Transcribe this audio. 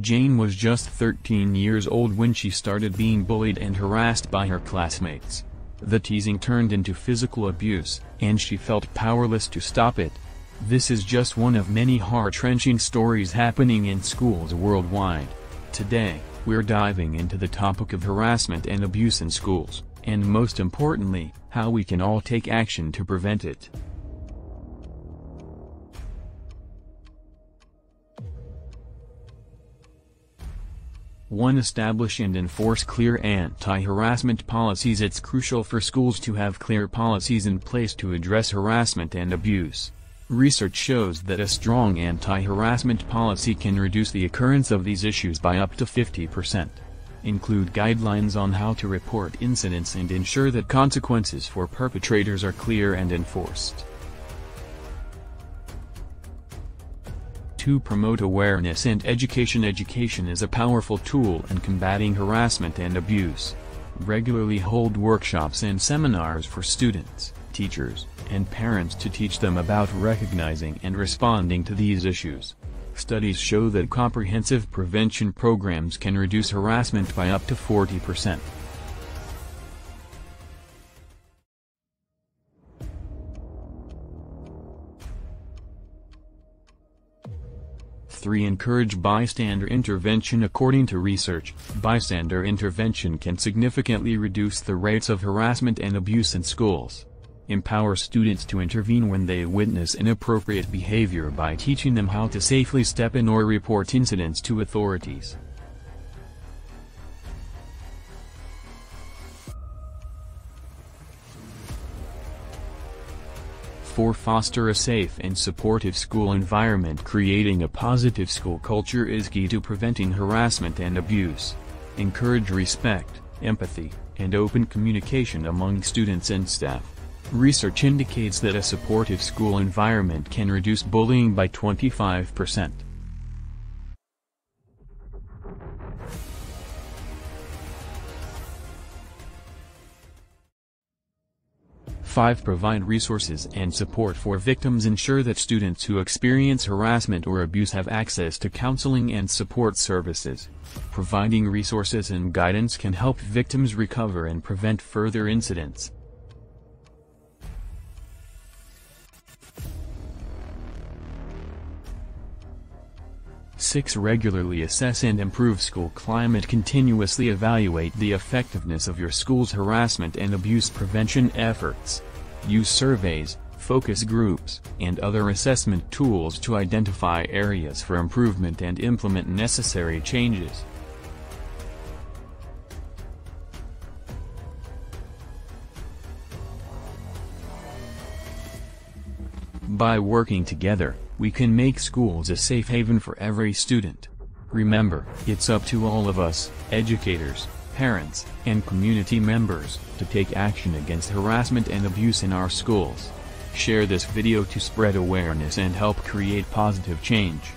Jane was just 13 years old when she started being bullied and harassed by her classmates. The teasing turned into physical abuse, and she felt powerless to stop it. This is just one of many heart-wrenching stories happening in schools worldwide. Today, we're diving into the topic of harassment and abuse in schools, and most importantly, how we can all take action to prevent it. One, establish and enforce clear anti-harassment policies. It's crucial for schools to have clear policies in place to address harassment and abuse. Research shows that a strong anti-harassment policy can reduce the occurrence of these issues by up to 50%. Include guidelines on how to report incidents and ensure that consequences for perpetrators are clear and enforced. 2. Promote awareness and education. Education is a powerful tool in combating harassment and abuse. Regularly hold workshops and seminars for students, teachers, and parents to teach them about recognizing and responding to these issues. Studies show that comprehensive prevention programs can reduce harassment by up to 40%. 3. Encourage bystander intervention. According to research, bystander intervention can significantly reduce the rates of harassment and abuse in schools. Empower students to intervene when they witness inappropriate behavior by teaching them how to safely step in or report incidents to authorities. 4. Foster a safe and supportive school environment. Creating a positive school culture is key to preventing harassment and abuse. Encourage respect, empathy, and open communication among students and staff. Research indicates that a supportive school environment can reduce bullying by 25%. 5. Provide resources and support for victims. Ensure that students who experience harassment or abuse have access to counseling and support services. Providing resources and guidance can help victims recover and prevent further incidents. 6. Regularly assess and improve school climate. Continuously evaluate the effectiveness of your school's harassment and abuse prevention efforts. Use surveys, focus groups, and other assessment tools to identify areas for improvement and implement necessary changes. 7. By working together, we can make schools a safe haven for every student. Remember, it's up to all of us, educators, parents, and community members, to take action against harassment and abuse in our schools. Share this video to spread awareness and help create positive change.